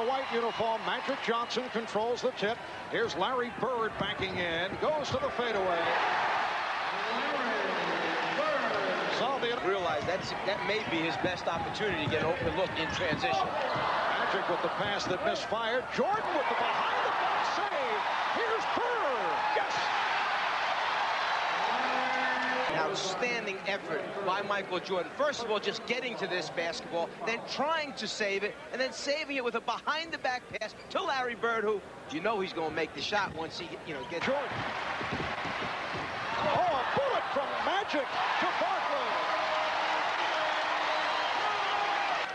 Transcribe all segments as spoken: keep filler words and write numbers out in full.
the white uniform. Magic Johnson controls the tip. Here's Larry Bird backing in. Goes to the fadeaway. Realize that's, that may be his best opportunity to get an open look in transition. Magic with the pass that misfired. Jordan with the behind-the-back save. Here's Bird. Yes! An outstanding effort by Michael Jordan. First of all, just getting to this basketball, then trying to save it, and then saving it with a behind-the-back pass to Larry Bird, who you know he's going to make the shot once he, you know, gets... Jordan. Oh, a bullet from Magic to Barkley.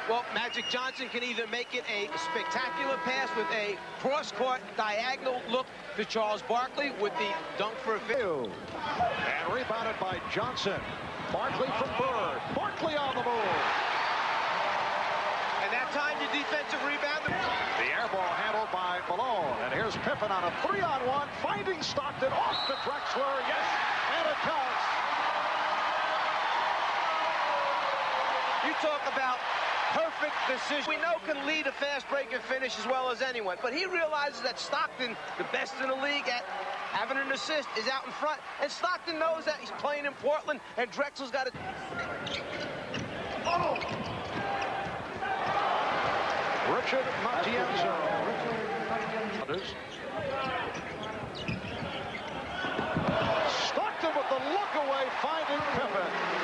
Well, Magic Johnson can either make it a spectacular pass with a cross-court diagonal look to Charles Barkley with the dunk for a field. And rebounded by Johnson. Barkley from Bird. Barkley on the move. And that time, your defensive rebound. The air ball handled by Malone. And here's Pippen on a three-on-one, finding Stockton off to Drexler. Yes, and it counts. You talk about... perfect decision. We know can lead a fast break and finish as well as anyone, but he realizes that Stockton, the best in the league at having an assist, is out in front, and Stockton knows that he's playing in Portland, and Drexler's got it. Oh! Richard Matienzo. Stockton with the look away, finding Pippen.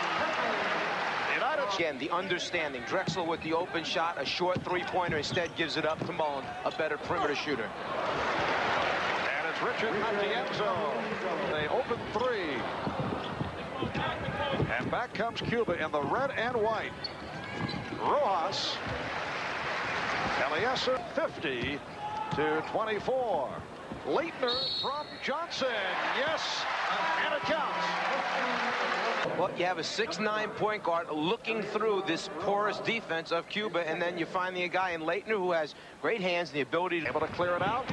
Again, the understanding. Drexler with the open shot, a short three-pointer. Instead, gives it up to Mullin, a better perimeter shooter. And it's Richard Matienzo. They open three. And back comes Cuba in the red and white. Rojas. Eliezer, fifty to twenty-four. Laettner from Johnson. Yes, and it counts. Well, you have a six nine point guard looking through this porous defense of Cuba, and then you're finding a guy in Laettner who has great hands and the ability to able to clear it out.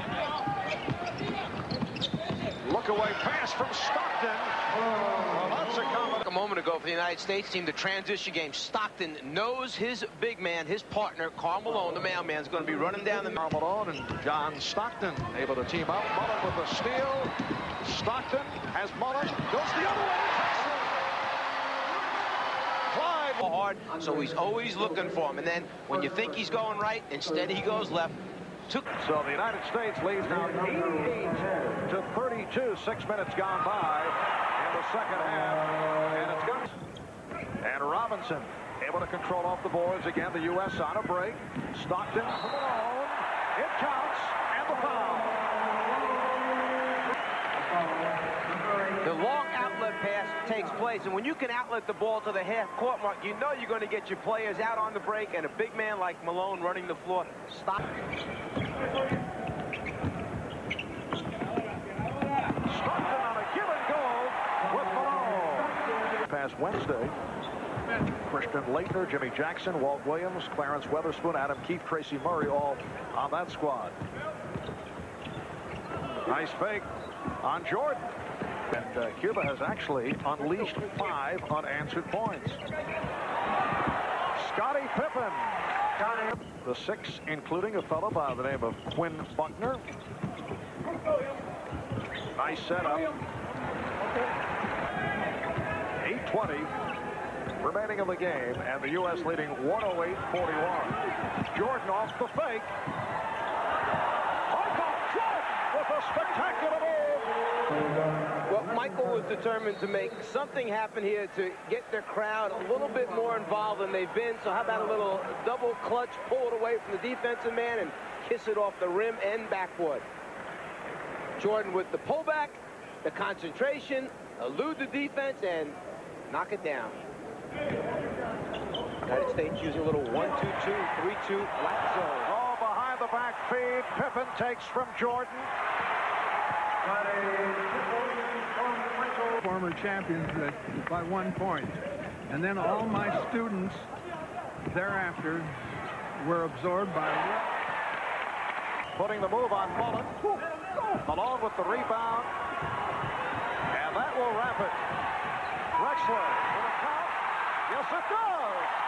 Look away pass from Stockton. Well, that's a comment. A moment ago for the United States team, the transition game. Stockton knows his big man, his partner, Karl Malone, the mailman, is going to be running down the middle. Karl Malone and John Stockton able to team up. Mullin with the steal. Stockton has Mullin. Goes the other way. Hard, so he's always looking for him, and then when you think he's going right, instead he goes left. So the United States leads now eighty-eight to thirty-two, six minutes gone by in the second half, and it's good. And Robinson able to control off the boards again. The U S on a break. Stockton from Malone. It counts, and the foul. The long outlet pass takes place, and when you can outlet the ball to the half-court mark, you know you're going to get your players out on the break, and a big man like Malone running the floor. Stop. Stockton on a give-and-go with Malone. Past Wednesday, Christian Laettner, Jimmy Jackson, Walt Williams, Clarence Weatherspoon, Adam Keefe, Tracy Murray, all on that squad. Nice fake on Jordan. And uh, Cuba has actually unleashed five unanswered points. Scottie Pippen. The six, including a fellow by the name of Quinn Buckner. Nice setup. eight twenty remaining of the game, and the U S leading one oh eight forty-one. Jordan off the fake. Michael Jordan with a spectacular move. Well, Michael was determined to make something happen here to get their crowd a little bit more involved than they've been. So how about a little double clutch, pull it away from the defensive man and kiss it off the rim and backboard. Jordan with the pullback, the concentration, elude the defense, and knock it down. United States using a little one two two, three two, flat zone. Oh, behind the back feed, Pippen takes from Jordan. Former champions by one point, and then all my students thereafter were absorbed by putting the move on Mullin. Malone with the rebound, and that will wrap it. Drexler with a count. Yes, it does.